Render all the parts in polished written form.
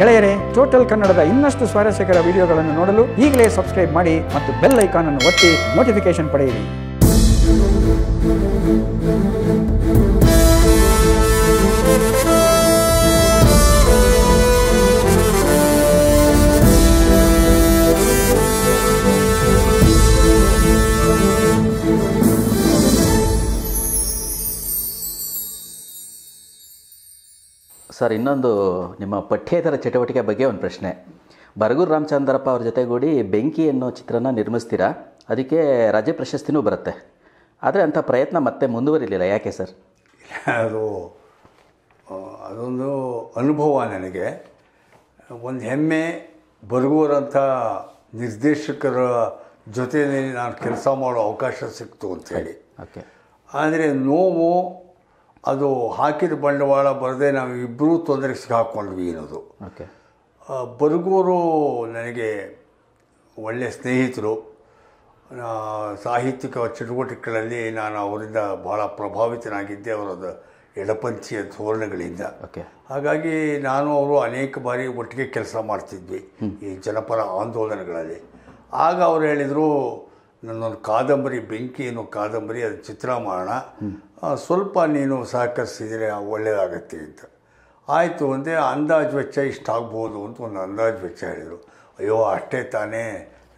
ಗೆಳೆಯರೇ ಟೋಟಲ್ ಕನ್ನಡದ ಇನ್ನಷ್ಟು ಸ್ವಾರಸ್ಯಕರ ವಿಡಿಯೋಗಳನ್ನು ನೋಡಲು ಈಗಲೇ ಸಬ್ಸ್ಕ್ರೈಬ್ ಮಾಡಿ ಮತ್ತು ಬೆಲ್ ಐಕಾನ್ ಅನ್ನು ಒತ್ತಿ ನೋಟಿಫಿಕೇಶನ್ ಪಡೆಯಿರಿ. ಸರ್, ಇನ್ನೊಂದು ನಿಮ್ಮ ಪಠ್ಯೇತರ ಚಟುವಟಿಕೆ ಬಗ್ಗೆ ಒಂದು ಪ್ರಶ್ನೆ. ಬರಗೂರು ರಾಮಚಂದ್ರಪ್ಪ ಅವರ ಜೊತೆಗೂಡಿ ಬೆಂಕಿ ಅನ್ನೋ ಚಿತ್ರನ ನಿರ್ಮಿಸ್ತೀರಾ, ಅದಕ್ಕೆ ರಾಜ್ಯ ಪ್ರಶಸ್ತಿನೂ ಬರುತ್ತೆ. ಆದರೆ ಅಂಥ ಪ್ರಯತ್ನ ಮತ್ತೆ ಮುಂದುವರಿಲಿಲ್ಲ, ಯಾಕೆ ಸರ್? ಅದೊಂದು ಅನುಭವ ನನಗೆ, ಒಂದು ಹೆಮ್ಮೆ. ಬರಗೂರಂಥ ನಿರ್ದೇಶಕರ ಜೊತೆಯಲ್ಲಿ ನಾನು ಕೆಲಸ ಮಾಡೋ ಅವಕಾಶ ಸಿಕ್ತು ಅಂಥೇಳಿ. ಓಕೆ, ಆದರೆ ನೋವು ಅದು ಹಾಕಿದ ಬಂಡವಾಳ ಬರದೆ ನಾವಿಬ್ಬರೂ ತೊಂದರೆ ಸಿಕ್ಕಾಕ್ಕೊಂಡ್ವಿ ಅನ್ನೋದು. ಓಕೆ, ಬರಗೂರು ನನಗೆ ಒಳ್ಳೆಯ ಸ್ನೇಹಿತರು. ಸಾಹಿತ್ಯಿಕ ಚಟುವಟಿಕೆಗಳಲ್ಲಿ ನಾನು ಅವರಿಂದ ಭಾಳ ಪ್ರಭಾವಿತನಾಗಿದ್ದೆ, ಅವರದ ಎಡಪಂಥೀಯ ಧೋರಣೆಗಳಿಂದ. ಓಕೆ, ಹಾಗಾಗಿ ನಾನು ಅವರು ಅನೇಕ ಬಾರಿ ಒಟ್ಟಿಗೆ ಕೆಲಸ ಮಾಡ್ತಿದ್ವಿ ಈ ಜನಪರ ಆಂದೋಲನಗಳಲ್ಲಿ. ಆಗ ಅವರು ಹೇಳಿದರು, ನನ್ನೊಂದು ಕಾದಂಬರಿ, ಬೆಂಕಿ ಅನ್ನೋ ಕಾದಂಬರಿ, ಅದು ಚಿತ್ರ ಮಾಡೋಣ, ಸ್ವಲ್ಪ ನೀನು ಸಹಕರಿಸಿದರೆ ಒಳ್ಳೆಯದಾಗತ್ತೆ ಅಂತ. ಆಯಿತು ಅಂದೆ. ಅಂದಾಜು ವೆಚ್ಚ ಇಷ್ಟಾಗ್ಬೋದು ಅಂತ ಒಂದು ಅಂದಾಜು ವೆಚ್ಚ ಹೇಳಿದರು. ಅಯ್ಯೋ, ಅಷ್ಟೇ ತಾನೇ,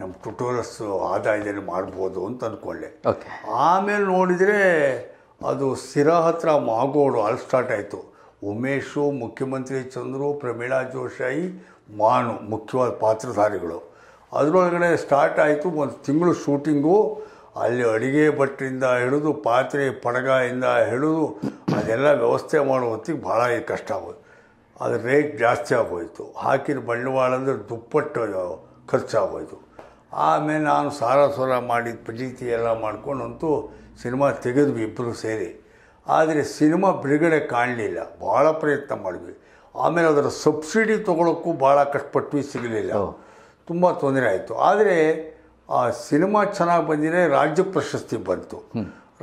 ನಮ್ಮ ಟ್ಯುಟೋರಿಯಲ್ಸ್ ಆದಾಯದಲ್ಲಿ ಮಾಡ್ಬೋದು ಅಂತ ಅಂದ್ಕೊಂಡೆ. ಆಮೇಲೆ ನೋಡಿದರೆ ಅದು ಸಿರಾ ಹತ್ರ ಮಾಗೋಡು ಅಲ್ಲಿ ಸ್ಟಾರ್ಟ್ ಆಯಿತು. ಉಮೇಶು, ಮುಖ್ಯಮಂತ್ರಿ ಚಂದ್ರು, ಪ್ರಮೀಳಾ ಜೋಶಾಯಿ, ಮಾನು ಮುಖ್ಯವಾದ ಪಾತ್ರಧಾರಿಗಳು. ಅದರೊಳಗಡೆ ಸ್ಟಾರ್ಟ್ ಆಯಿತು. ಒಂದು ತಿಂಗಳು ಶೂಟಿಂಗು. ಅಲ್ಲಿ ಅಡುಗೆ ಭಟ್ಟರಿಂದ ಹಿಡಿದು ಪಾತ್ರೆ ಪಡಗಾಯಿಂದ ಹಿಡಿದು ಅದೆಲ್ಲ ವ್ಯವಸ್ಥೆ ಮಾಡೋ ಹೊತ್ತಿಗೆ ಭಾಳ ಕಷ್ಟ ಆಗೋದು. ಅದು ರೇಟ್ ಜಾಸ್ತಿ ಆಗೋಯಿತು. ಹಾಕಿದ ಬಂಡವಾಳ ಅಂದರೆ ದುಪ್ಪಟ್ಟು ಖರ್ಚಾಗೋಯಿತು. ಆಮೇಲೆ ನಾನು ಸಾರಸ್ವರ ಮಾಡಿದ ಪ್ರೀತಿ ಎಲ್ಲ ಮಾಡ್ಕೊಂಡಂತೂ ಸಿನಿಮಾ ತೆಗೆದ್ವಿ ಇಬ್ಬರು ಸೇರಿ. ಆದರೆ ಸಿನಿಮಾ ಬಿಡುಗಡೆ ಕಾಣಲಿಲ್ಲ. ಭಾಳ ಪ್ರಯತ್ನ ಮಾಡಿದ್ವಿ. ಆಮೇಲೆ ಅದರ ಸಬ್ಸಿಡಿ ತೊಗೊಳಕ್ಕೂ ಭಾಳ ಕಷ್ಟಪಟ್ವಿ, ಸಿಗಲಿಲ್ಲ. ತುಂಬ ತೊಂದರೆ ಆಯಿತು. ಆದರೆ ಆ ಸಿನಿಮಾ ಚೆನ್ನಾಗಿ ಬಂದಿದೆ, ರಾಜ್ಯ ಪ್ರಶಸ್ತಿ ಬಂತು.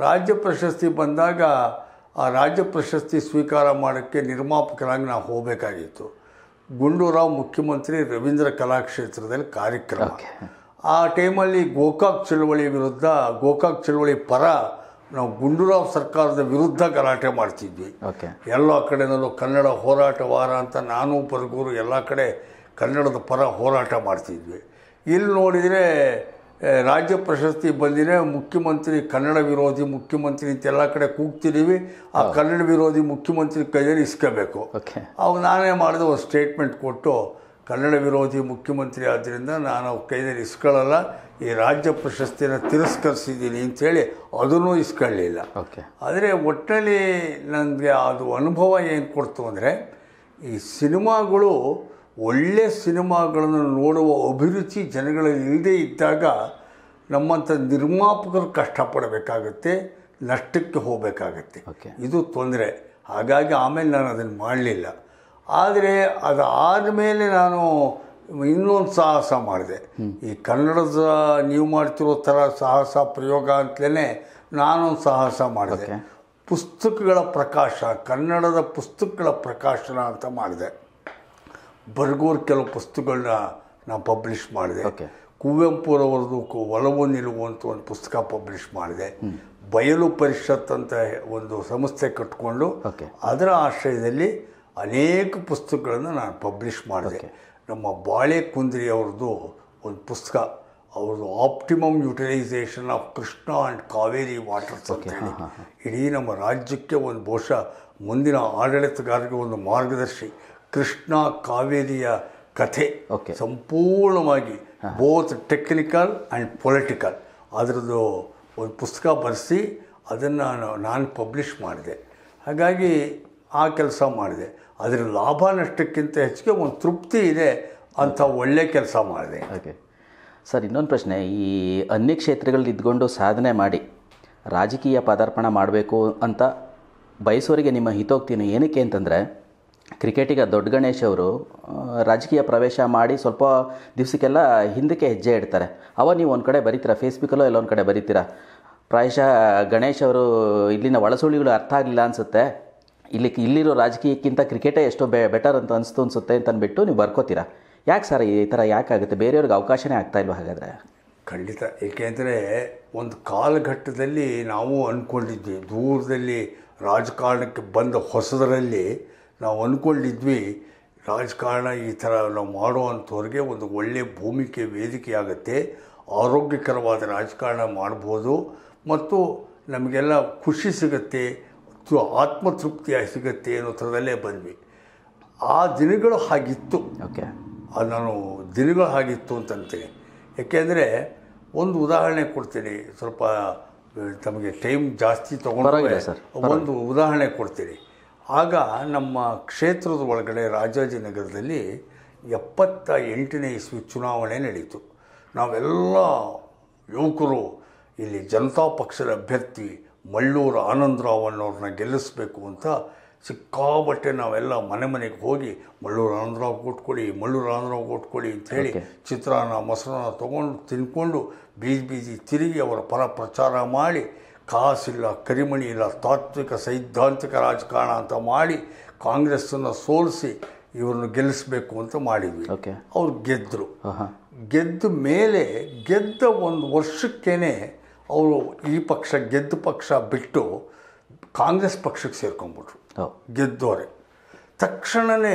ರಾಜ್ಯ ಪ್ರಶಸ್ತಿ ಬಂದಾಗ ಆ ರಾಜ್ಯ ಪ್ರಶಸ್ತಿ ಸ್ವೀಕಾರ ಮಾಡೋಕ್ಕೆ ನಿರ್ಮಾಪಕರಾಗಿ ನಾವು ಹೋಗಬೇಕಾಗಿತ್ತು. ಗುಂಡೂರಾವ್ ಮುಖ್ಯಮಂತ್ರಿ ರವೀಂದ್ರ ಕಲಾಕ್ಷೇತ್ರದಲ್ಲಿ ಕಾರ್ಯಕ್ರಮ. ಆ ಟೈಮಲ್ಲಿ ಗೋಕಾಕ್ ಚಳವಳಿ ವಿರುದ್ಧ, ಗೋಕಾಕ್ ಚಳವಳಿ ಪರ ನಾವು ಗುಂಡೂರಾವ್ ಸರ್ಕಾರದ ವಿರುದ್ಧ ಗಲಾಟೆ ಮಾಡ್ತಿದ್ವಿ. ಎಲ್ಲ ಕಡೆನಲ್ಲೂ ಕನ್ನಡ ಹೋರಾಟವಾರ ಅಂತ ನಾನು, ಬರಗೂರು ಎಲ್ಲ ಕಡೆ ಕನ್ನಡದ ಪರ ಹೋರಾಟ ಮಾಡ್ತಿದ್ವಿ. ಇಲ್ಲಿ ನೋಡಿದರೆ ರಾಜ್ಯ ಪ್ರಶಸ್ತಿ ಬಂದಿದೆ. ಮುಖ್ಯಮಂತ್ರಿ ಕನ್ನಡ ವಿರೋಧಿ ಮುಖ್ಯಮಂತ್ರಿ ಅಂತ ಎಲ್ಲ ಕಡೆ ಕೂಗ್ತಿದ್ದೀವಿ. ಆ ಕನ್ನಡ ವಿರೋಧಿ ಮುಖ್ಯಮಂತ್ರಿ ಕೈಯಲ್ಲಿ ಇಸ್ಕೋಬೇಕು. ಅವು ನಾನೇ ಮಾಡಿದ ಒಂದು ಸ್ಟೇಟ್ಮೆಂಟ್ ಕೊಟ್ಟು, ಕನ್ನಡ ವಿರೋಧಿ ಮುಖ್ಯಮಂತ್ರಿ ಆದ್ದರಿಂದ ನಾನು ಕೈಯಲ್ಲಿ ಇಸ್ಕೊಳ್ಳಲ್ಲ, ಈ ರಾಜ್ಯ ಪ್ರಶಸ್ತಿನ ತಿರಸ್ಕರಿಸಿದ್ದೀನಿ ಅಂಥೇಳಿ ಅದನ್ನೂ ಇಸ್ಕೊಳ್ಳಲಿಲ್ಲ. ಆದರೆ ಒಟ್ಟಿನಲ್ಲಿ ನನಗೆ ಅದು ಅನುಭವ ಏನು ಕೊಡ್ತು ಅಂದರೆ, ಈ ಸಿನಿಮಾಗಳು, ಒಳ್ಳೆ ಸಿನಿಮಾಗಳನ್ನು ನೋಡುವ ಅಭಿರುಚಿ ಜನಗಳಲ್ಲಿ ಇಲ್ಲದೇ ಇದ್ದಾಗ ನಮ್ಮಂಥ ನಿರ್ಮಾಪಕರು ಕಷ್ಟಪಡಬೇಕಾಗತ್ತೆ, ನಷ್ಟಕ್ಕೆ ಹೋಗಬೇಕಾಗತ್ತೆ. ಇದು ತೊಂದರೆ. ಹಾಗಾಗಿ ಆಮೇಲೆ ನಾನು ಅದನ್ನು ಮಾಡಲಿಲ್ಲ. ಆದರೆ ಅದಾದ ಮೇಲೆ ನಾನು ಇನ್ನೊಂದು ಸಾಹಸ ಮಾಡಿದೆ. ಈ ಕನ್ನಡದ ನೀವು ಮಾಡ್ತಿರೋ ಥರ ಸಾಹಸ ಪ್ರಯೋಗ ಅಂತಲೇ ನಾನೊಂದು ಸಾಹಸ ಮಾಡಿದೆ. ಪುಸ್ತಕಗಳ ಪ್ರಕಾಶ, ಕನ್ನಡದ ಪುಸ್ತಕಗಳ ಪ್ರಕಾಶನ ಅಂತ ಮಾಡಿದೆ. ಬರಗೂರು ಕೆಲವು ಪುಸ್ತಕಗಳನ್ನ ನಾನು ಪಬ್ಲಿಷ್ ಮಾಡಿದೆ. ಕುವೆಂಪುರವ್ರದ್ದು ಒಲವು ನಿಲುವು ಅಂತ ಒಂದು ಪುಸ್ತಕ ಪಬ್ಲಿಷ್ ಮಾಡಿದೆ. ಬಯಲು ಪರಿಷತ್ ಅಂತ ಒಂದು ಸಂಸ್ಥೆ ಕಟ್ಟಿಕೊಂಡು ಅದರ ಆಶ್ರಯದಲ್ಲಿ ಅನೇಕ ಪುಸ್ತಕಗಳನ್ನು ನಾನು ಪಬ್ಲಿಷ್ ಮಾಡಿದೆ. ನಮ್ಮ ಬಾಳೆಕುಂದ್ರಿ ಅವ್ರದ್ದು ಒಂದು ಪುಸ್ತಕ, ಅವ್ರದ್ದು optimum utilisation of Krishna and Kaveri waters ಅಂತ ಹೇಳಿ, ಇಡೀ ನಮ್ಮ ರಾಜ್ಯಕ್ಕೆ ಒಂದು ಬಹುಶಃ ಮುಂದಿನ ಆಡಳಿತಗಾರರಿಗೆ ಒಂದು ಮಾರ್ಗದರ್ಶಿ. ಕೃಷ್ಣ ಕಾವೇರಿಯ ಕಥೆ ಸಂಪೂರ್ಣವಾಗಿ ಬೋತ್ ಟೆಕ್ನಿಕಲ್ ಆ್ಯಂಡ್ ಪೊಲಿಟಿಕಲ್, ಅದರದ್ದು ಒಂದು ಪುಸ್ತಕ ಬರೆಸಿ ಅದನ್ನು ನಾನು ಪಬ್ಲಿಷ್ ಮಾಡಿದೆ. ಹಾಗಾಗಿ ಆ ಕೆಲಸ ಮಾಡಿದೆ. ಅದರ ಲಾಭ ನಷ್ಟಕ್ಕಿಂತ ಹೆಚ್ಚಿಗೆ ಒಂದು ತೃಪ್ತಿ ಇದೆ, ಅಂಥ ಒಳ್ಳೆ ಕೆಲಸ ಮಾಡಿದೆ. ಓಕೆ ಸರ್, ಇನ್ನೊಂದು ಪ್ರಶ್ನೆ. ಈ ಅನ್ಯ ಕ್ಷೇತ್ರಗಳಲ್ಲಿ ಇದ್ಕೊಂಡು ಸಾಧನೆ ಮಾಡಿ ರಾಜಕೀಯ ಪದಾರ್ಪಣ ಮಾಡಬೇಕು ಅಂತ ಬಯಸೋರಿಗೆ ನಿಮ್ಮ ಹಿತೋಕ್ತಿಯನ್ನು ಏನಕ್ಕೆ ಅಂತಂದರೆ, ಕ್ರಿಕೆಟಿಗ ದೊಡ್ಡ ಗಣೇಶ್ ಅವರು ರಾಜಕೀಯ ಪ್ರವೇಶ ಮಾಡಿ ಸ್ವಲ್ಪ ದಿವಸಕ್ಕೆಲ್ಲ ಹಿಂದಕ್ಕೆ ಹೆಜ್ಜೆ ಇಡ್ತಾರೆ. ಅವ ನೀವು ಒಂದು ಕಡೆ ಬರೀತೀರಾ, ಫೇಸ್ಬುಕ್ಕಲ್ಲೋ ಎಲ್ಲೊಂದು ಕಡೆ ಬರೀತೀರಾ, ಪ್ರಾಯಶಃ ಗಣೇಶ್ ಅವರು ಇಲ್ಲಿನ ಒಳಸುಳಿಗಳು ಅರ್ಥ ಆಗಲಿಲ್ಲ ಅನಿಸುತ್ತೆ, ಇಲ್ಲಿರೋ ರಾಜಕೀಯಕ್ಕಿಂತ ಕ್ರಿಕೆಟೇ ಎಷ್ಟೋ ಬೆಟರ್ ಅಂತ ಅನ್ಸುತ್ತೆ ಅಂತ ಅಂದ್ಬಿಟ್ಟು ನೀವು ಬರ್ಕೋತೀರಾ? ಯಾಕೆ ಸರ್ ಈ ಥರ ಯಾಕಾಗುತ್ತೆ? ಬೇರೆಯವ್ರಿಗೆ ಅವಕಾಶನೇ ಆಗ್ತಾ ಇಲ್ವಾ ಹಾಗಾದರೆ? ಖಂಡಿತ, ಏಕೆಂದರೆ ಒಂದು ಕಾಲಘಟ್ಟದಲ್ಲಿ ನಾವು ಅಂದ್ಕೊಂಡಿದ್ವಿ, ದೂರದಲ್ಲಿ ರಾಜಕಾರಣಕ್ಕೆ ಬಂದ ಹೊಸದರಲ್ಲಿ ನಾವು ಅಂದ್ಕೊಂಡಿದ್ವಿ ರಾಜಕಾರಣ ಈ ಥರ ನಾವು ಮಾಡುವಂಥವ್ರಿಗೆ ಒಂದು ಒಳ್ಳೆಯ ಭೂಮಿಕೆ ವೇದಿಕೆಯಾಗುತ್ತೆ, ಆರೋಗ್ಯಕರವಾದ ರಾಜಕಾರಣ ಮಾಡ್ಬೋದು ಮತ್ತು ನಮಗೆಲ್ಲ ಖುಷಿ ಸಿಗುತ್ತೆ, ಆತ್ಮತೃಪ್ತಿಯಾಗಿ ಸಿಗುತ್ತೆ ಅನ್ನೋ ಥರದಲ್ಲೇ ಬಂದ್ವಿ. ಆ ದಿನಗಳು ಹಾಗಿತ್ತು. ಓಕೆ, ಅದು ನಾನು ದಿನಗಳು ಹಾಗಿತ್ತು ಅಂತಂತೀನಿ. ಏಕೆಂದರೆ ಒಂದು ಉದಾಹರಣೆ ಕೊಡ್ತೀನಿ, ಸ್ವಲ್ಪ ತಮಗೆ ಟೈಮ್ ಜಾಸ್ತಿ ತೊಗೊಂಡಿದೆ ಸರ್, ಒಂದು ಉದಾಹರಣೆ ಕೊಡ್ತೀನಿ. ಆಗ ನಮ್ಮ ಕ್ಷೇತ್ರದ ಒಳಗಡೆ ರಾಜಾಜಿನಗರದಲ್ಲಿ 78ನೇ ಇಸ್ವಿ ಚುನಾವಣೆ ನಡೀತು. ನಾವೆಲ್ಲ ಯುವಕರು ಇಲ್ಲಿ ಜನತಾ ಪಕ್ಷದ ಅಭ್ಯರ್ಥಿ ಮಳ್ಳೂರು ಆನಂದರಾವ್ ಅನ್ನೋರನ್ನ ಗೆಲ್ಲಿಸಬೇಕು ಅಂತ ಸಿಕ್ಕಾಬಟ್ಟೆ ನಾವೆಲ್ಲ ಮನೆ ಮನೆಗೆ ಹೋಗಿ ಮಳ್ಳೂರು ಆನಂದರಾವ್ ಕೊಟ್ಕೊಡಿ, ಮಳ್ಳೂರು ಆನಂದರಾವ್ ಕೊಟ್ಕೊಡಿ ಅಂಥೇಳಿ ಚಿತ್ರಾನ್ನ ಮೊಸರನ್ನ ತೊಗೊಂಡು ತಿನ್ಕೊಂಡು ಬೀದಿ ಬೀದಿ ತಿರುಗಿ ಅವರ ಪರ ಪ್ರಚಾರ ಮಾಡಿ, ಕಾಸಿಲ್ಲ ಕರಿಮಣಿ ಇಲ್ಲ ತಾತ್ವಿಕ ಸೈದ್ಧಾಂತಿಕ ರಾಜಕಾರಣ ಅಂತ ಮಾಡಿ ಕಾಂಗ್ರೆಸ್ಸನ್ನು ಸೋಲಿಸಿ ಇವ್ರನ್ನು ಗೆಲ್ಲಿಸಬೇಕು ಅಂತ ಮಾಡಿದ್ವಿ. ಅವ್ರು ಗೆದ್ದರು. ಗೆದ್ದ ಮೇಲೆ ಗೆದ್ದ ಒಂದು ವರ್ಷಕ್ಕೇ ಅವರು ಈ ಪಕ್ಷ ಗೆದ್ದ ಪಕ್ಷ ಬಿಟ್ಟು ಕಾಂಗ್ರೆಸ್ ಪಕ್ಷಕ್ಕೆ ಸೇರ್ಕೊಂಡ್ಬಿಟ್ರು. ಗೆದ್ದೋರೆ ತಕ್ಷಣವೇ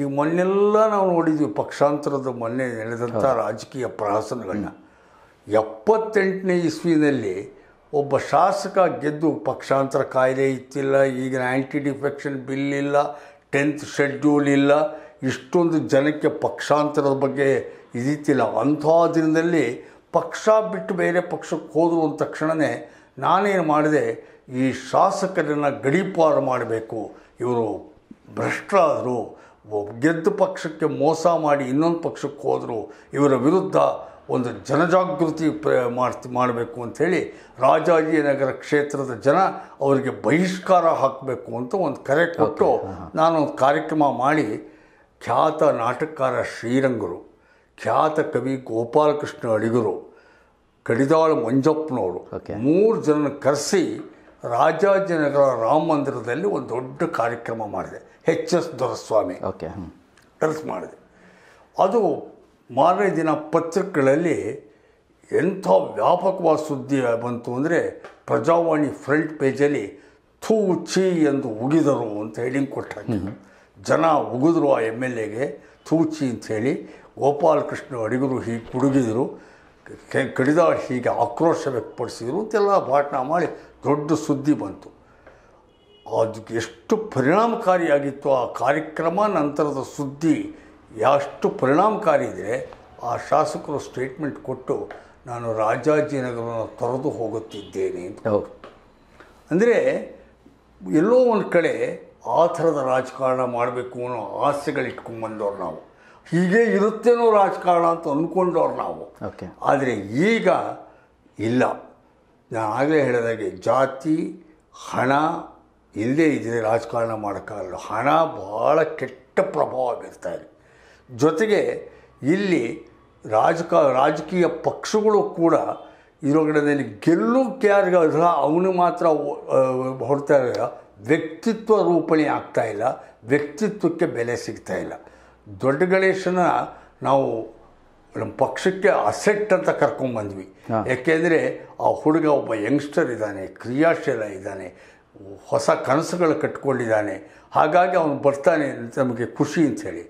ಈ ಮೊನ್ನೆಲ್ಲ ನಾವು ನೋಡಿದ್ವಿ ಪಕ್ಷಾಂತರದ ಮೊನ್ನೆ ನಡೆದಂಥ ರಾಜಕೀಯ ಪ್ರಹಸನಗಳನ್ನ. 78ನೇ ಇಸ್ವಿನಲ್ಲಿ ಒಬ್ಬ ಶಾಸಕ ಗೆದ್ದು ಪಕ್ಷಾಂತರ ಕಾಯ್ದೆ ಇತ್ತಿಲ್ಲ, ಈಗಿನ ಆ್ಯಂಟಿ ಡಿಫೆಕ್ಷನ್ ಬಿಲ್ ಇಲ್ಲ, 10th ಶೆಡ್ಯೂಲ್ ಇಲ್ಲ, ಇಷ್ಟೊಂದು ಜನಕ್ಕೆ ಪಕ್ಷಾಂತರದ ಬಗ್ಗೆ ಇದಿತ್ತಿಲ್ಲ. ಅಂಥ ದಿನದಲ್ಲಿ ಪಕ್ಷ ಬಿಟ್ಟು ಬೇರೆ ಪಕ್ಷಕ್ಕೆ ಹೋದರು ಅಂದ ತಕ್ಷಣವೇ ನಾನೇನು ಮಾಡಿದೆ, ಈ ಶಾಸಕರನ್ನು ಗಡೀಪಾರು ಮಾಡಬೇಕು, ಇವರು ಭ್ರಷ್ಟರಾದರು, ಗೆದ್ದ ಪಕ್ಷಕ್ಕೆ ಮೋಸ ಮಾಡಿ ಇನ್ನೊಂದು ಪಕ್ಷಕ್ಕೆ ಹೋದರು, ಇವರ ವಿರುದ್ಧ ಒಂದು ಜನಜಾಗೃತಿ ಮಾಡಬೇಕು ಅಂಥೇಳಿ ರಾಜಾಜಿನಗರ ಕ್ಷೇತ್ರದ ಜನ ಅವರಿಗೆ ಬಹಿಷ್ಕಾರ ಹಾಕಬೇಕು ಅಂತ ಒಂದು ಕರೆ ಕೊಟ್ಟು ನಾನೊಂದು ಕಾರ್ಯಕ್ರಮ ಮಾಡಿ, ಖ್ಯಾತ ನಾಟಕಕಾರ ಶ್ರೀರಂಗರು, ಖ್ಯಾತ ಕವಿ ಗೋಪಾಲಕೃಷ್ಣ ಅಡಿಗರು, ಕಡಿದಾಳು ಮಂಜಪ್ಪನವರು, 3 ಜನನ ಕರೆಸಿ ರಾಜಾಜಿನಗರ ರಾಮ ಮಂದಿರದಲ್ಲಿ ಒಂದು ದೊಡ್ಡ ಕಾರ್ಯಕ್ರಮ ಮಾಡಿದೆ. H S ದೊರೆಸ್ವಾಮಿ ಕರೆಸಿ ಮಾಡಿದೆ. ಅದು ಮಾರನೇ ದಿನ ಪತ್ರಿಕೆಗಳಲ್ಲಿ ಎಂಥ ವ್ಯಾಪಕವಾದ ಸುದ್ದಿ ಬಂತು ಅಂದರೆ ಪ್ರಜಾವಾಣಿ ಫ್ರಂಟ್ ಪೇಜಲ್ಲಿ ಥೂ ಛೀ ಎಂದು ಉಗಿದರು ಅಂತ ಹೆಡಿಂಗ್ ಕೊಟ್ಟಾಗ ಜನ ಉಗಿದ್ರು ಆ MLAಗೆ ಥೂ ಛೀ ಅಂಥೇಳಿ. ಗೋಪಾಲಕೃಷ್ಣ ಅಡಿಗರು ಹೀಗೆ ಕುಡುಗಿದರು, ಕಡಿದ ಹೀಗೆ ಆಕ್ರೋಶ ವ್ಯಕ್ತಪಡಿಸಿದರು ಅಂತೆಲ್ಲ ಭಾಷಣ ಮಾಡಿ ದೊಡ್ಡ ಸುದ್ದಿ ಬಂತು. ಅದು ಎಷ್ಟು ಪರಿಣಾಮಕಾರಿಯಾಗಿತ್ತು ಆ ಕಾರ್ಯಕ್ರಮ, ನಂತರದ ಸುದ್ದಿ ಎಷ್ಟು ಪರಿಣಾಮಕಾರಿ ಇದೆ. ಆ ಶಾಸಕರು ಸ್ಟೇಟ್ಮೆಂಟ್ ಕೊಟ್ಟು ನಾನು ರಾಜಾಜಿನಗರವನ್ನು ತೊರೆದು ಹೋಗುತ್ತಿದ್ದೇನೆ ಅಂತ. ಅಂದರೆ ಎಲ್ಲೋ ಒಂದು ಕಡೆ ಆ ಥರದ ರಾಜಕಾರಣ ಮಾಡಬೇಕು ಅನ್ನೋ ಆಸೆಗಳಿಟ್ಕೊಂಡ್ಬಂದವ್ರು ನಾವು, ಹೀಗೆ ಇರುತ್ತೇನೋ ರಾಜಕಾರಣ ಅಂತ ಅಂದ್ಕೊಂಡವ್ರು ನಾವು. ಆದರೆ ಈಗ ಇಲ್ಲ. ನಾನು ಆಗಲೇ ಹೇಳಿದಾಗೆ ಜಾತಿ ಹಣ ಇಲ್ಲದೇ ಇದ್ದರೆ ರಾಜಕಾರಣ ಮಾಡೋಕ್ಕಾಗಲ್ಲ. ಹಣ ಭಾಳ ಕೆಟ್ಟ ಪ್ರಭಾವ ಬೀರ್ತಾಯಿದೆ. ಜೊತೆಗೆ ಇಲ್ಲಿ ರಾಜಕೀಯ ಪಕ್ಷಗಳು ಕೂಡ ಇರೋಗಡೆಯಲ್ಲಿ ಗೆಲ್ಲು ಕ್ಯಾರ್ಗ ಅವನು ಮಾತ್ರ ಹೊರತಾ ಇರೋಲ್ಲ, ವ್ಯಕ್ತಿತ್ವ ರೂಪಣೆ ಆಗ್ತಾಯಿಲ್ಲ, ವ್ಯಕ್ತಿತ್ವಕ್ಕೆ ಬೆಲೆ ಸಿಗ್ತಾಯಿಲ್ಲ. ದೊಡ್ಡ ಗಣೇಶನ ನಾವು ನಮ್ಮ ಪಕ್ಷಕ್ಕೆ ಅಸೆಟ್ ಅಂತ ಕರ್ಕೊಂಡ್ಬಂದ್ವಿ. ಯಾಕೆಂದರೆ ಆ ಹುಡುಗ ಒಬ್ಬ ಯಂಗ್ಸ್ಟರ್ ಇದ್ದಾನೆ, ಕ್ರಿಯಾಶೀಲ ಇದ್ದಾನೆ, ಹೊಸ ಕನಸುಗಳು ಕಟ್ಕೊಂಡಿದ್ದಾನೆ, ಹಾಗಾಗಿ ಅವನು ಬರ್ತಾನೆ ನಮಗೆ ಖುಷಿ ಅಂಥೇಳಿ.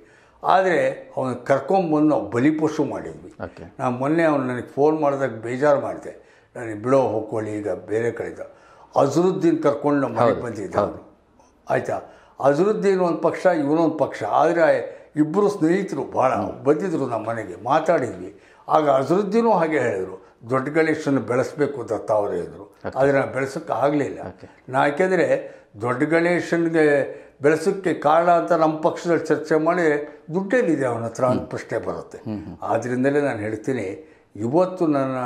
ಆದರೆ ಅವನು ಕರ್ಕೊಂಬಂದು ನಾವು ಬಲಿಪಶು ಮಾಡಿದ್ವಿ. ನಾನು ಮೊನ್ನೆ ಅವನು ನನಗೆ ಫೋನ್ ಮಾಡಿದಾಗ ಬೇಜಾರು ಮಾಡಿದೆ, ನನಗೆ ಬಿಡೋ ಹೋಗ್ಕೊಳ್ಳಿ ಈಗ ಬೇರೆ ಕಡೆಯಿಂದ. ಅಜರುದ್ದೀನ್ ಕರ್ಕೊಂಡು ನಮ್ಮ ಮನೆಗೆ ಬಂದಿದ್ದ ಅವನು, ಆಯಿತಾ. ಅಜರುದ್ದೀನ್ ಒಂದು ಪಕ್ಷ, ಇವನೊಂದು ಪಕ್ಷ. ಆದರೆ ಇಬ್ಬರು ಸ್ನೇಹಿತರು ಭಾಳ ಬಂದಿದ್ದರು ನಮ್ಮ ಮನೆಗೆ, ಮಾತಾಡಿದ್ವಿ. ಆಗ ಅಜರುದ್ದೀನೂ ಹಾಗೆ ಹೇಳಿದರು, ದೊಡ್ಡ ಗಣೇಶನ ಬೆಳೆಸಬೇಕು ದತ್ತ ಅವರೇ ಇದ್ದರು. ಆದರೆ ನಾನು ಬೆಳೆಸೋಕ್ಕೆ ಆಗಲಿಲ್ಲ. ನಾ ಯಾಕೆಂದರೆ ದೊಡ್ಡ ಗಣೇಶನಿಗೆ ಬೆಳೆಸೋಕ್ಕೆ ಕಾರಣ ಅಂತ ನಮ್ಮ ಪಕ್ಷದಲ್ಲಿ ಚರ್ಚೆ ಮಾಡಿ ದುಡ್ಡೇನಿದೆ ಅವನ ಹತ್ರ ಅಂತ ಪ್ರಶ್ನೆ ಬರುತ್ತೆ. ಆದ್ದರಿಂದಲೇ ನಾನು ಹೇಳ್ತೀನಿ, ಇವತ್ತು ನನ್ನ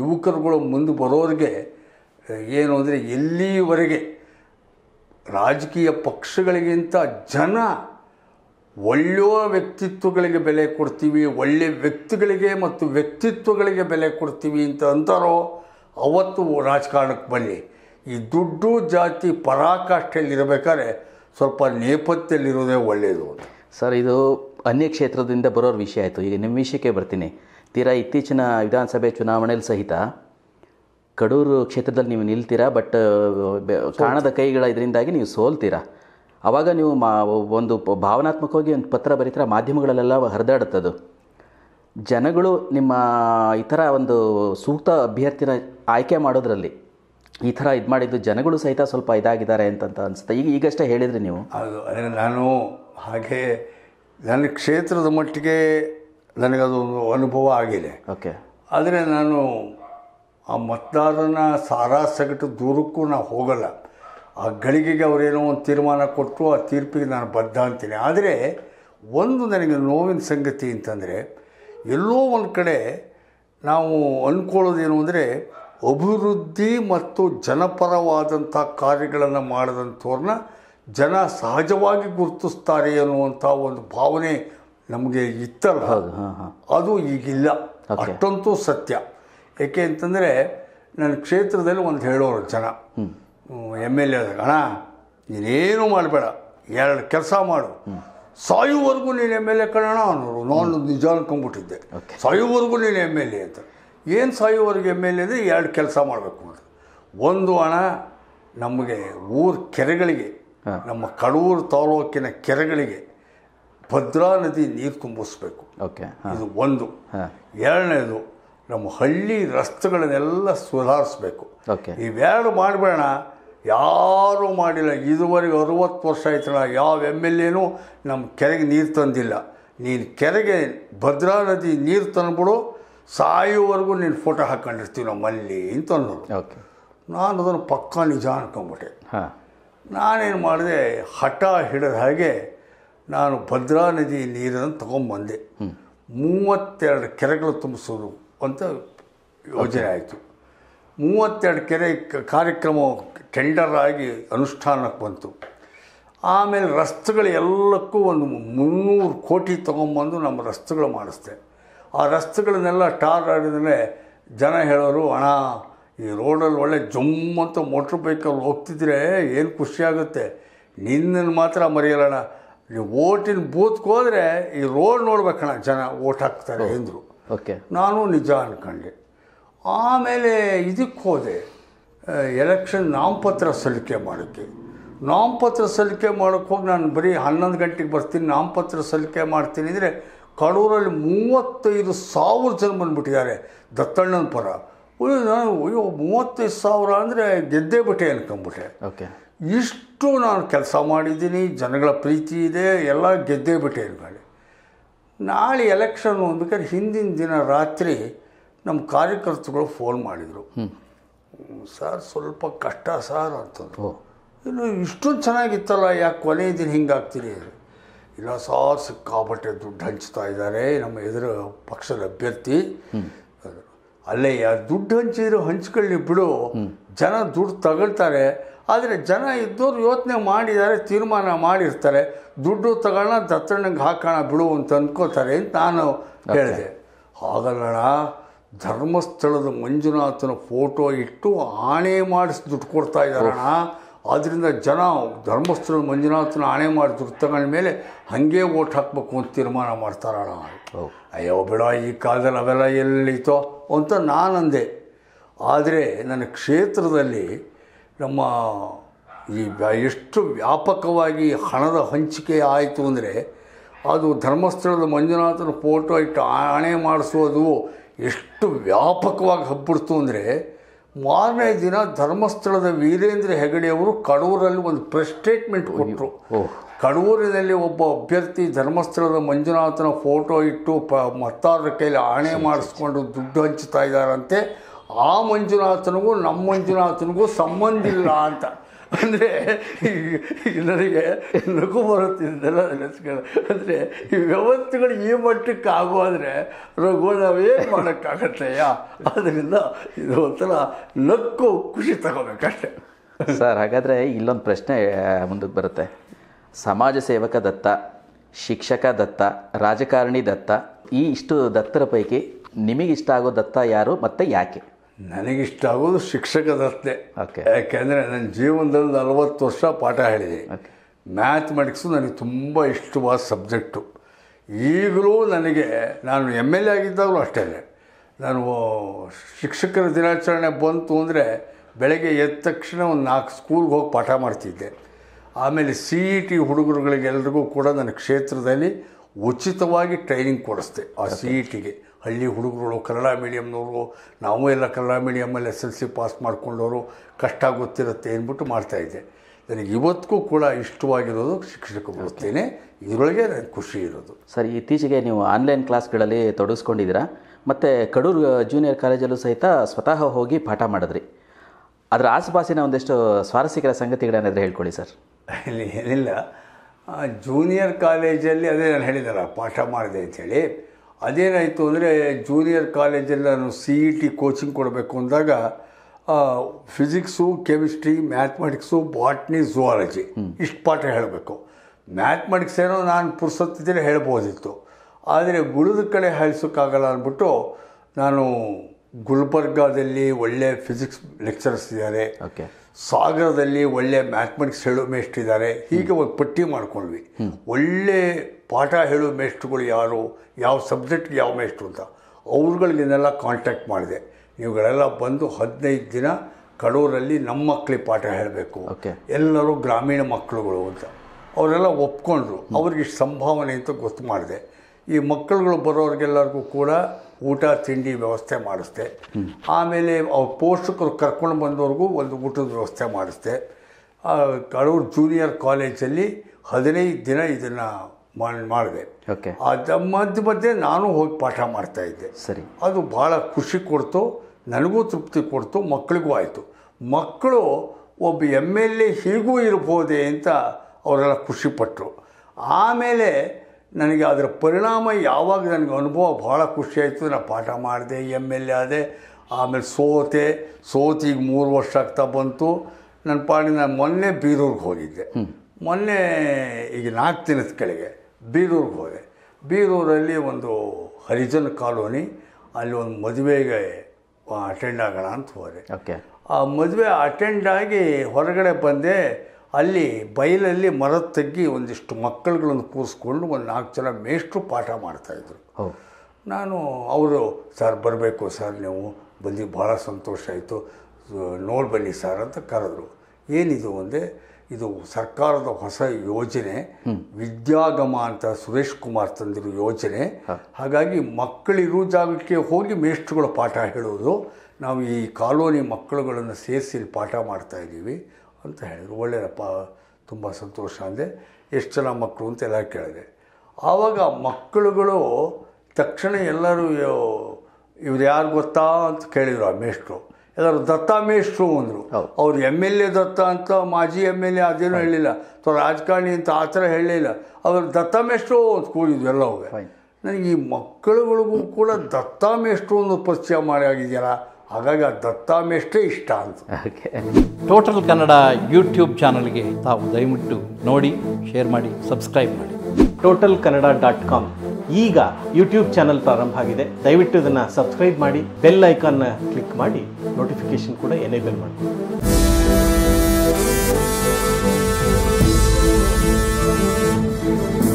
ಯುವಕರುಗಳು ಮುಂದೆ ಬರೋರಿಗೆ ಏನು ಅಂದರೆ ಎಲ್ಲಿವರೆಗೆ ರಾಜಕೀಯ ಪಕ್ಷಗಳಿಗಿಂತ ಜನ ಒಳ್ಳೆಯ ವ್ಯಕ್ತಿತ್ವಗಳಿಗೆ ಬೆಲೆ ಕೊಡ್ತೀವಿ, ಒಳ್ಳೆಯ ವ್ಯಕ್ತಿಗಳಿಗೆ ಮತ್ತು ವ್ಯಕ್ತಿತ್ವಗಳಿಗೆ ಬೆಲೆ ಕೊಡ್ತೀವಿ ಅಂತ ಅಂತಾರೋ ಅವತ್ತು ರಾಜಕಾರಣಕ್ಕೆ ಬನ್ನಿ. ಈ ದುಡ್ಡು ಜಾತಿ ಪರಾಕಾಷ್ಠೆಯಲ್ಲಿರಬೇಕಾದ್ರೆ ಸ್ವಲ್ಪ ನೇಪಥ್ಯದಲ್ಲಿರೋದೇ ಒಳ್ಳೆಯದು ಸರ್. ಇದು ಅನ್ಯ ಕ್ಷೇತ್ರದಿಂದ ಬರೋರ ವಿಷಯ ಆಯಿತು. ಈಗ ನಿಮ್ಮ ವಿಷಯಕ್ಕೆ ಬರ್ತೀನಿ. ತೀರಾ ಇತ್ತೀಚಿನ ವಿಧಾನಸಭೆ ಚುನಾವಣೆಯಲ್ಲಿ ಸಹಿತ ಕಡೂರು ಕ್ಷೇತ್ರದಲ್ಲಿ ನೀವು ನಿಲ್ತೀರಾ, ಬಟ್ ಕಾಣದ ಕೈಗಳ ಇದರಿಂದಾಗಿ ನೀವು ಸೋಲ್ತೀರಾ. ಆವಾಗ ನೀವು ಒಂದು ಭಾವನಾತ್ಮಕವಾಗಿ ಒಂದು ಪತ್ರ ಬರೀತೀರ, ಮಾಧ್ಯಮಗಳಲ್ಲೆಲ್ಲ ಹರಿದಾಡುತ್ತದು. ಜನಗಳು ನಿಮ್ಮ ಈ ಥರ ಒಂದು ಸೂಕ್ತ ಅಭ್ಯರ್ಥಿನ ಆಯ್ಕೆ ಮಾಡೋದ್ರಲ್ಲಿ ಈ ಥರ ಇದು ಮಾಡಿದ್ದು ಜನಗಳು ಸಹಿತ ಸ್ವಲ್ಪ ಇದಾಗಿದ್ದಾರೆ ಅಂತ ಅನಿಸುತ್ತೆ. ಈಗಷ್ಟೇ ಹೇಳಿದ್ರಿ ನೀವು. ನಾನು ಹಾಗೆ ನನ್ನ ಕ್ಷೇತ್ರದ ಮಟ್ಟಿಗೆ ನನಗದೊಂದು ಅನುಭವ ಆಗಿದೆ. ಓಕೆ. ಆದರೆ ನಾನು ಆ ಮತದಾರನ ಸಾರಾ ಸಗಟು ದೂರಕ್ಕೂ ನಾನು ಹೋಗಲ್ಲ. ಆ ಗಳಿಗೆಗೆ ಅವರೇನೋ ಒಂದು ತೀರ್ಮಾನ ಕೊಟ್ಟು ಆ ತೀರ್ಪಿಗೆ ನಾನು ಬದ್ಧ ಅಂತೀನಿ. ಆದರೆ ಒಂದು ನನಗೆ ನೋವಿನ ಸಂಗತಿ ಅಂತಂದರೆ, ಎಲ್ಲೋ ಒಂದು ಕಡೆ ನಾವು ಅಂದ್ಕೊಳ್ಳೋದೇನು ಅಂದರೆ ಅಭಿವೃದ್ಧಿ ಮತ್ತು ಜನಪರವಾದಂಥ ಕಾರ್ಯಗಳನ್ನು ಮಾಡಿದಂಥವ್ರನ್ನ ಜನ ಸಹಜವಾಗಿ ಗುರುತಿಸ್ತಾರೆ ಅನ್ನುವಂಥ ಒಂದು ಭಾವನೆ ನಮಗೆ ಇತ್ತಲ್ಲ, ಅದು ಈಗಿಲ್ಲ. ಅಷ್ಟಂತೂ ಸತ್ಯ. ಏಕೆ ಅಂತಂದರೆ ನನ್ನ ಕ್ಷೇತ್ರದಲ್ಲಿ ಒಂದು ಹೇಳೋರು ಜನ, ಎಮ್ ಎಲ್ ಎ ಅಣ್ಣ ನೀನೇನು ಮಾಡಬೇಡ, ಎರಡು ಕೆಲಸ ಮಾಡು, ಸಾಯುವವರೆಗೂ ನೀನು ಎಮ್ ಎಲ್ ಎ ಕಣೋಣ ಅನ್ನೋರು. ನಾನು ನಿಜ ಅನ್ಕೊಂಡ್ಬಿಟ್ಟಿದ್ದೆ, ಸಾಯುವವರೆಗೂ ನೀನು ಎಮ್ ಎಲ್ ಎ ಅಂತ. ಏನು ಸಾಯುವವರೆಗೂ ಎಮ್ ಎಲ್ ಎ ಅಂದರೆ ಎರಡು ಕೆಲಸ ಮಾಡಬೇಕು ಅಂತ. ಒಂದು, ಹಣ ನಮಗೆ ಊರ ಕೆರೆಗಳಿಗೆ, ನಮ್ಮ ಕಡೂರು ತಾಲೂಕಿನ ಕೆರೆಗಳಿಗೆ ಭದ್ರಾ ನದಿ ನೀರು ತುಂಬಿಸ್ಬೇಕು. ಓಕೆ, ಇದು ಒಂದು. ಎರಡನೇದು, ನಮ್ಮ ಹಳ್ಳಿ ರಸ್ತೆಗಳನ್ನೆಲ್ಲ ಸುಧಾರಿಸ್ಬೇಕು. ಓಕೆ, ಇವೆರಡು ಮಾಡಬೇಡ, ಯಾರೂ ಮಾಡಿಲ್ಲ ಇದುವರೆಗೆ. 60 ವರ್ಷ ಆಯ್ತಣ, ಯಾವ ಎಮ್ ಎಲ್ ಎನೂ ನಮ್ಮ ಕೆರೆಗೆ ನೀರು ತಂದಿಲ್ಲ. ನೀನು ಕೆರೆಗೆ ಭದ್ರಾ ನದಿ ನೀರು ತಂದುಬಿಡು, ಸಾಯುವವರೆಗೂ ನೀನು ಫೋಟೋ ಹಾಕ್ಕೊಂಡಿರ್ತೀವಿ ನಮ್ಮಲ್ಲಿ ಅಂತ ಅನ್ನೋದು. ಓಕೆ, ನಾನು ಅದನ್ನು ಪಕ್ಕಾ ನಿಜ ಅನ್ಕೊಂಬಿಟ್ಟೆ. ನಾನೇನು ಮಾಡಿದೆ, ಹಠ ಹಿಡಿದ ಹಾಗೆ ನಾನು ಭದ್ರಾ ನದಿ ನೀರನ್ನು ತೊಗೊಂಬಂದೆ. 32 ಕೆರೆಗಳು ತುಂಬಿಸೋದು ಅಂತ ಯೋಜನೆ ಆಯಿತು. 32 ಕೆರೆ ಕಾರ್ಯಕ್ರಮ ಟೆಂಡರ್ ಆಗಿ ಅನುಷ್ಠಾನಕ್ಕೆ ಬಂತು. ಆಮೇಲೆ ರಸ್ತೆಗಳು ಎಲ್ಲಕ್ಕೂ ಒಂದು 300 ಕೋಟಿ ತೊಗೊಂಬಂದು ನಮ್ಮ ರಸ್ತೆಗಳು ಮಾಡಿಸ್ದೆ. ಆ ರಸ್ತೆಗಳನ್ನೆಲ್ಲ ಟಾರ್ ಆಡಿದ್ಮೇಲೆ ಜನ ಹೇಳೋರು, ಹಣ ಈ ರೋಡಲ್ಲಿ ಒಳ್ಳೆ ಜಮ್ ಅಂತ ಮೋಟ್ರ್ ಬೈಕಲ್ಲಿ ಹೋಗ್ತಿದ್ರೆ ಏನು ಖುಷಿಯಾಗುತ್ತೆ, ನಿನ್ನನ್ನು ಮಾತ್ರ ಮರೆಯಲ್ಲಣ್ಣ, ನೀವು ಓಟಿನ ಬೂತ್ಗೆ ಹೋದರೆ ಈ ರೋಡ್ ನೋಡ್ಬೇಕಣ್ಣ, ಜನ ಓಟ್ ಹಾಕ್ತಾರೆ ಎಂದರು. ಓಕೆ, ನಾನು ನಿಜ ಅಂದ್ಕೊಂಡೆ. ಆಮೇಲೆ ಇದಕ್ಕೆ ಹೋದೆ, ಎಲೆಕ್ಷನ್ ನಾಮಪತ್ರ ಸಲ್ಲಿಕೆ ಮಾಡೋಕ್ಕೆ. ನಾಮಪತ್ರ ಸಲ್ಲಿಕೆ ಮಾಡೋಕ್ಕೆ ಹೋಗಿ ನಾನು ಬರೀ 11 ಗಂಟೆಗೆ ಬರ್ತೀನಿ, ನಾಮಪತ್ರ ಸಲ್ಲಿಕೆ ಮಾಡ್ತೀನಿ ಅಂದರೆ ಕಡೂರಲ್ಲಿ 35,000 ಜನ ಬಂದುಬಿಟ್ಟಿದ್ದಾರೆ ದತ್ತಣ್ಣನ ಪರ. ನಾನು ಅಯ್ಯೋ 35,000 ಅಂದರೆ ಗೆದ್ದೇ ಬಿಟ್ಟೆ ಅನ್ಕೊಂಬಿಟ್ಟೆ. ಓಕೆ, ಇಷ್ಟು ನಾನು ಕೆಲಸ ಮಾಡಿದ್ದೀನಿ, ಜನಗಳ ಪ್ರೀತಿ ಇದೆ, ಎಲ್ಲ ಗೆದ್ದೇ ಬಿಟ್ಟೆ ಅನ್ಕೊಂಡೆ. ನಾಳೆ ಎಲೆಕ್ಷನ್ ಅಂದ್ಬೇಕಾದ್ರೆ ಹಿಂದಿನ ದಿನ ರಾತ್ರಿ ನಮ್ಮ ಕಾರ್ಯಕರ್ತರುಗಳು ಫೋನ್ ಮಾಡಿದರು, ಸರ್ ಸ್ವಲ್ಪ ಕಷ್ಟ ಸರ್ ಅಂತಂದು. ಇನ್ನು ಇಷ್ಟೊಂದು ಚೆನ್ನಾಗಿತ್ತಲ್ಲ, ಯಾಕೆ ಕೊನೆ ದಿನ ಹಿಂಗಾಗ್ತೀನಿ? ಇಲ್ಲ ಸಾರ್, ಸಿಕ್ಕಾಪಟ್ಟೆ ದುಡ್ಡು ಹಂಚ್ತಾ ಇದ್ದಾರೆ ನಮ್ಮ ಎದುರು ಪಕ್ಷದ ಅಭ್ಯರ್ಥಿ. ಅಲ್ಲೇ ದುಡ್ಡು ಹಂಚಿದ್ರು ಹಂಚ್ಕೊಳ್ಳಿ ಬಿಡು, ಜನ ದುಡ್ಡು ತಗೊಳ್ತಾರೆ. ಆದರೆ ಜನ ಇದ್ದವ್ರು ಯೋಚನೆ ಮಾಡಿದ್ದಾರೆ, ತೀರ್ಮಾನ ಮಾಡಿರ್ತಾರೆ, ದುಡ್ಡು ತಗೊಳ್ಳೋಣ ದತ್ತಣ್ಣಂಗೆ ಹಾಕೋಣ ಬಿಡು ಅಂತ ಅಂದ್ಕೋತಾರೆ ಅಂತ ನಾನು ಹೇಳಿದೆ. ಹಾಗಲ್ಲಣ್ಣ, ಧರ್ಮಸ್ಥಳದ ಮಂಜುನಾಥನ ಫೋಟೋ ಇಟ್ಟು ಆಣೆ ಮಾಡಿಸಿ ದುಡ್ಡು ಕೊಡ್ತಾ ಇದ್ದಾರಣ್ಣ, ಆದ್ದರಿಂದ ಜನ ಧರ್ಮಸ್ಥಳದ ಮಂಜುನಾಥನ ಆಣೆ ಮಾಡಿ ದುಡ್ಡು ತಗೊಂಡ ಮೇಲೆ ಹಾಗೆ ಓಟ್ ಹಾಕಬೇಕು ಅಂತ ತೀರ್ಮಾನ ಮಾಡ್ತಾರಣ. ಅಯ್ಯೋ ಬೇಡ, ಈ ಕಾಲದಲ್ಲಿ ಅವೆಲ್ಲ ಎಲ್ಲಿತೋ ಅಂತ ನಾನಂದೆ. ಆದರೆ ನನ್ನ ಕ್ಷೇತ್ರದಲ್ಲಿ ನಮ್ಮ ಈ ಎಷ್ಟು ವ್ಯಾಪಕವಾಗಿ ಹಣದ ಹಂಚಿಕೆ ಆಯಿತು ಅಂದರೆ ಅದು ಧರ್ಮಸ್ಥಳದ ಮಂಜುನಾಥನ ಫೋಟೋ ಇಟ್ಟು ಆಣೆ ಮಾಡಿಸೋದು ಎಷ್ಟು ವ್ಯಾಪಕವಾಗಿ ಹಬ್ಬಿಡ್ತು ಅಂದರೆ, ಮಾರನೇ ದಿನ ಧರ್ಮಸ್ಥಳದ ವೀರೇಂದ್ರ ಹೆಗಡೆಯವರು ಕಡೂರಲ್ಲಿ ಒಂದು ಪ್ರೆಸ್ ಸ್ಟೇಟ್ಮೆಂಟ್ ಕೊಟ್ಟರು. ಕಡೂರಿನಲ್ಲಿ ಒಬ್ಬ ಅಭ್ಯರ್ಥಿ ಧರ್ಮಸ್ಥಳದ ಮಂಜುನಾಥನ ಫೋಟೋ ಇಟ್ಟು ಮತದಾರರ ಕೈಲಿ ಆಣೆ ಮಾಡಿಸ್ಕೊಂಡು ದುಡ್ಡು ಹಂಚ್ತಾ ಇದ್ದಾರಂತೆ, ಆ ಮಂಜುನಾಥನಿಗೂ ನಮ್ಮ ಮಂಜುನಾಥನಿಗೂ ಸಂಬಂಧ ಇಲ್ಲ ಅಂತ. ಅಂದರೆ ನನಗೆ ನಗು ಬರುತ್ತಿದ್ದೆಲ್ಲ ಅಂದರೆ ಈ ವ್ಯವಸ್ಥೆಗಳು ಈ ಮಟ್ಟಕ್ಕೆ ಆಗೋದ್ರೆ ರಘು ನಾವೇನು ಮಾಡೋಕ್ಕಾಗತ್ತೆಯಾ? ಅದರಿಂದ ಇದು ಒಂಥರ ನಕ್ಕು ಖುಷಿ ತಗೋಬೇಕಷ್ಟೆ ಸರ್. ಹಾಗಾದರೆ ಇಲ್ಲೊಂದು ಪ್ರಶ್ನೆ ಮುಂದಕ್ಕೆ ಬರುತ್ತೆ. ಸಮಾಜ ಸೇವಕ ದತ್ತ, ಶಿಕ್ಷಕ ದತ್ತ, ರಾಜಕಾರಣಿ ದತ್ತ, ಈ ಇಷ್ಟು ದತ್ತರ ಪೈಕಿ ನಿಮಗಿಷ್ಟ ಆಗೋ ದತ್ತ ಯಾರು ಮತ್ತು ಯಾಕೆ? ನನಗಿಷ್ಟ ಆಗೋದು ಶಿಕ್ಷಕದಷ್ಟೇ. ಯಾಕೆಂದರೆ ನನ್ನ ಜೀವನದಲ್ಲಿ 40 ವರ್ಷ ಪಾಠ ಹೇಳಿದೆ. ಮ್ಯಾಥಮೆಟಿಕ್ಸ್ ನನಗೆ ತುಂಬ ಇಷ್ಟವಾದ ಸಬ್ಜೆಕ್ಟು. ಈಗಲೂ ನನಗೆ, ನಾನು MLA ಆಗಿದ್ದಾಗಲೂ ಅಷ್ಟೇ, ನಾನು ಶಿಕ್ಷಕರ ದಿನಾಚರಣೆ ಬಂತು ಅಂದರೆ ಬೆಳಗ್ಗೆ ಎದ್ದ ತಕ್ಷಣ ಒಂದು 4 ಸ್ಕೂಲ್ಗೆ ಹೋಗಿ ಪಾಠ ಮಾಡ್ತಿದ್ದೆ. ಆಮೇಲೆ CET ಹುಡುಗರುಗಳಿಗೆಲ್ಲರಿಗೂ ಕೂಡ ನನ್ನ ಕ್ಷೇತ್ರದಲ್ಲಿ ಉಚಿತವಾಗಿ ಟ್ರೈನಿಂಗ್ ಕೊಡಿಸ್ದೆ. ಆ CETಗೆ ಹಳ್ಳಿ ಹುಡುಗರು, ಕನ್ನಡ ಮೀಡಿಯಮ್ನವರು, ನಾವು ಎಲ್ಲ ಕನ್ನಡ ಮೀಡಿಯಮಲ್ಲಿ SLC ಪಾಸ್ ಮಾಡ್ಕೊಂಡವರು, ಕಷ್ಟ ಗೊತ್ತಿರುತ್ತೆ ಅಂದ್ಬಿಟ್ಟು ಮಾಡ್ತಾಯಿದ್ದೆ. ನನಗೆ ಇವತ್ತಿಗೂ ಕೂಡ ಇಷ್ಟವಾಗಿರೋದು ಶಿಕ್ಷಕ ಬರುತ್ತೇನೆ, ಇದರೊಳಗೆ ನನಗೆ ಖುಷಿ ಇರೋದು. ಸರ್, ಇತ್ತೀಚೆಗೆ ನೀವು ಆನ್ಲೈನ್ ಕ್ಲಾಸ್ಗಳಲ್ಲಿ ತೊಡಗಿಸ್ಕೊಂಡಿದ್ದೀರಾ, ಮತ್ತು ಕಡೂರು ಜೂನಿಯರ್ ಕಾಲೇಜಲ್ಲೂ ಸಹಿತ ಸ್ವತಃ ಹೋಗಿ ಪಾಠ ಮಾಡಿದ್ರಿ. ಅದರ ಆಸುಪಾಸಿನ ಒಂದಿಷ್ಟು ಸ್ವಾರಸ್ಯಕರ ಸಂಗತಿಗಳೇನಾದರೆ ಹೇಳ್ಕೊಳ್ಳಿ ಸರ್. ಇಲ್ಲಿ ಏನಿಲ್ಲ, ಜೂನಿಯರ್ ಕಾಲೇಜಲ್ಲಿ ಅದೇ ನಾನು ಹೇಳಿದಾರ ಪಾಠ ಮಾಡಿದೆ ಅಂಥೇಳಿ. ಅದೇನಾಯಿತು ಅಂದರೆ, ಜೂನಿಯರ್ ಕಾಲೇಜಲ್ಲಿ ನಾನು CET ಕೋಚಿಂಗ್ ಕೊಡಬೇಕು ಅಂದಾಗ physics, chemistry, mathematics, botany, zoology ಇಷ್ಟು ಪಾಠ ಹೇಳಬೇಕು. ಮ್ಯಾಥಮೆಟಿಕ್ಸ್ ಏನೋ ನಾನು ಪುರ್ಸೊತ್ತಿದ್ದರೆ ಹೇಳ್ಬೋದಿತ್ತು, ಆದರೆ ಉಳಿದ ಕಡೆ ಹೇಳಿಸೋಕ್ಕಾಗಲ್ಲ ಅಂದ್ಬಿಟ್ಟು ನಾನು ಗುಲ್ಬರ್ಗಾದಲ್ಲಿ ಒಳ್ಳೆ ಫಿಸಿಕ್ಸ್ ಲೆಕ್ಚರರ್ಸ್ ಇದ್ದಾರೆ, ಸಾಗರದಲ್ಲಿ ಒಳ್ಳೆ ಮ್ಯಾಥಮೆಟಿಕ್ಸ್ ಹೇಳೋ ಮೇಷ್ಟ್ರಿದ್ದಾರೆ. ಹೀಗೆ ಒಂದು ಪಟ್ಟಿ ಮಾಡ್ಕೊಂಡ್ವಿ, ಒಳ್ಳೆ ಪಾಠ ಹೇಳೋ ಮೇಷ್ಟ್ರುಗಳು ಯಾರು, ಯಾವ ಸಬ್ಜೆಕ್ಟ್ಗೆ ಯಾವ ಮೇಷ್ಟ್ರು ಅಂತ. ಅವ್ರುಗಳಿಗೆಲ್ಲ ಕಾಂಟ್ಯಾಕ್ಟ್ ಮಾಡಿದೆ, ಇವುಗಳೆಲ್ಲ ಬಂದು 15 ದಿನ ಕಡೂರಲ್ಲಿ ನಮ್ಮ ಮಕ್ಕಳಿಗೆ ಪಾಠ ಹೇಳಬೇಕು, ಎಲ್ಲರೂ ಗ್ರಾಮೀಣ ಮಕ್ಕಳುಗಳು ಅಂತ. ಅವರೆಲ್ಲ ಒಪ್ಕೊಂಡ್ರು, ಅವ್ರಿಗೆ ಸಂಭಾವನೆ ಅಂತ ಗೊತ್ತು ಮಾಡಿದೆ. ಈ ಮಕ್ಕಳುಗಳು ಬರೋರಿಗೆಲ್ಲರಿಗೂ ಕೂಡ ಊಟ ತಿಂಡಿ ವ್ಯವಸ್ಥೆ ಮಾಡಿಸ್ದೆ. ಆಮೇಲೆ ಅವ್ರ ಪೋಷಕರು ಕರ್ಕೊಂಡು ಬಂದವ್ರಿಗೂ ಒಂದು ಊಟದ ವ್ಯವಸ್ಥೆ ಮಾಡಿಸ್ದೆ. ಕಡೂರು ಜೂನಿಯರ್ ಕಾಲೇಜಲ್ಲಿ 15 ದಿನ ಇದನ್ನು ಮಾಡಿದೆ. ಅದ ಮಧ್ಯ ಮಧ್ಯೆ ನಾನು ಹೋಗಿ ಪಾಠ ಮಾಡ್ತಾಯಿದ್ದೆ. ಸರಿ, ಅದು ಭಾಳ ಖುಷಿ ಕೊಡ್ತು, ನನಗೂ ತೃಪ್ತಿ ಕೊಡ್ತು, ಮಕ್ಕಳಿಗೂ ಆಯಿತು. ಮಕ್ಕಳು ಒಬ್ಬ MLA ಹೀಗೂ ಇರ್ಬೋದೆ ಅಂತ ಅವರೆಲ್ಲ ಖುಷಿಪಟ್ಟರು. ಆಮೇಲೆ ನನಗೆ ಅದರ ಪರಿಣಾಮ ಯಾವಾಗ ನನಗೆ ಅನುಭವ ಭಾಳ ಖುಷಿಯಾಯಿತು. ನಾನು ಪಾಠ ಮಾಡಿದೆ, MLA ಆದೆ, ಆಮೇಲೆ ಸೋತೆ ಈಗ 3 ವರ್ಷ ಆಗ್ತಾ ಬಂತು. ನನ್ನ ಪಾಡಿನ ನಾನು ಮೊನ್ನೆ ಬೀರೂರಿಗೆ ಹೋಗಿದ್ದೆ, ಮೊನ್ನೆ ಈಗ 4 ದಿನದ ಕೆಳಗೆ ಬೀರೂರಿಗೆ ಹೋದೆ. ಬೀರೂರಲ್ಲಿ ಒಂದು ಹರಿಜನ ಕಾಲೋನಿ, ಅಲ್ಲಿ ಒಂದು ಮದುವೆಗೆ ಅಟೆಂಡ್ ಆಗೋಣ ಅಂತ ಹೋದೆ. ಆ ಮದುವೆ ಅಟೆಂಡ್ ಆಗಿ ಹೊರಗಡೆ ಬಂದೆ. ಅಲ್ಲಿ ಬಯಲಲ್ಲಿ ಮರದ ತಗ್ಗಿ ಒಂದಿಷ್ಟು ಮಕ್ಕಳುಗಳನ್ನು ಕೂರಿಸ್ಕೊಂಡು ಒಂದು 4 ಜನ ಮೇಷ್ಟ್ರು ಪಾಠ ಮಾಡ್ತಾಯಿದ್ರು. ನಾನು ಅವರು, ಸರ್ ಬರಬೇಕು ಸರ್, ನೀವು ಬಂದು ಭಾಳ ಸಂತೋಷ ಆಯಿತು, ನೋಡಿ ಬನ್ನಿ ಸರ್ ಅಂತ ಕರೆದ್ರು. ಏನಿದು ಒಂದೇ, ಇದು ಸರ್ಕಾರದ ಹೊಸ ಯೋಜನೆ, ವಿದ್ಯಾಗಮ ಅಂತ ಸುರೇಶ್ ಕುಮಾರ್ ತಂದಿರೋ ಯೋಜನೆ. ಹಾಗಾಗಿ ಮಕ್ಕಳಿರೋ ಜಾಗಕ್ಕೆ ಹೋಗಿ ಮೇಷ್ಟ್ರುಗಳು ಪಾಠ ಹೇಳೋದು, ನಾವು ಈ ಕಾಲೋನಿ ಮಕ್ಕಳುಗಳನ್ನು ಸೇರಿಸಿ ಪಾಠ ಮಾಡ್ತಾಯಿದ್ದೀವಿ ಅಂತ ಹೇಳಿದರು. ಒಳ್ಳೆಯಪ್ಪ, ತುಂಬ ಸಂತೋಷ ಅಂದೆ. ಎಷ್ಟು ಜನ ಮಕ್ಕಳು ಅಂತೆಲ್ಲ ಕೇಳಿದೆ. ಆವಾಗ ಮಕ್ಕಳುಗಳು ತಕ್ಷಣ ಎಲ್ಲರೂ ಇವ್ರು ಯಾರು ಗೊತ್ತಾ ಅಂತ ಕೇಳಿದರು. ಆ ಮೇಷ್ಟ್ರು ಎಲ್ಲರೂ ದತ್ತ ಮೇಷ್ಟ್ರು ಅಂದರು. ಅವ್ರು MLA ದತ್ತ ಅಂತ, ಮಾಜಿ MLA ಅದೇನೂ ಹೇಳಿಲ್ಲ, ಅಥವಾ ರಾಜಕಾರಣಿ ಅಂತ ಆ ಥರ ಹೇಳಲಿಲ್ಲ. ಅವರು ದತ್ತ ಮೇಷ್ಟ್ರು ಅಂತ ಕೂಗಿದ್ರು ಎಲ್ಲವೂ. ನನಗೆ ಈ ಮಕ್ಕಳುಗಳಿಗೂ ಕೂಡ ದತ್ತ ಮೇಷ್ಟ್ರು ಅನ್ನೋ ಪರಿಚಯ ಮಾಡಿದೆಯಲ್ಲ, ಹಾಗಾಗಿ ಆ ದತ್ತಾಮೇಷ್ಟೇ ಇಷ್ಟ ಅಂತ. ಟೋಟಲ್ ಕನ್ನಡ ಯೂಟ್ಯೂಬ್ ಚಾನಲ್ಗೆ ತಾವು ದಯವಿಟ್ಟು ನೋಡಿ, ಶೇರ್ ಮಾಡಿ, ಸಬ್ಸ್ಕ್ರೈಬ್ ಮಾಡಿ. totalkannada.com ಈಗ ಯೂಟ್ಯೂಬ್ ಚಾನಲ್ ಪ್ರಾರಂಭ ಆಗಿದೆ. ದಯವಿಟ್ಟು ಇದನ್ನು ಸಬ್ಸ್ಕ್ರೈಬ್ ಮಾಡಿ, ಬೆಲ್ ಐಕಾನ್ನ ಕ್ಲಿಕ್ ಮಾಡಿ, ನೋಟಿಫಿಕೇಶನ್ ಕೂಡ ಎನೇಬಲ್ ಮಾಡಿ.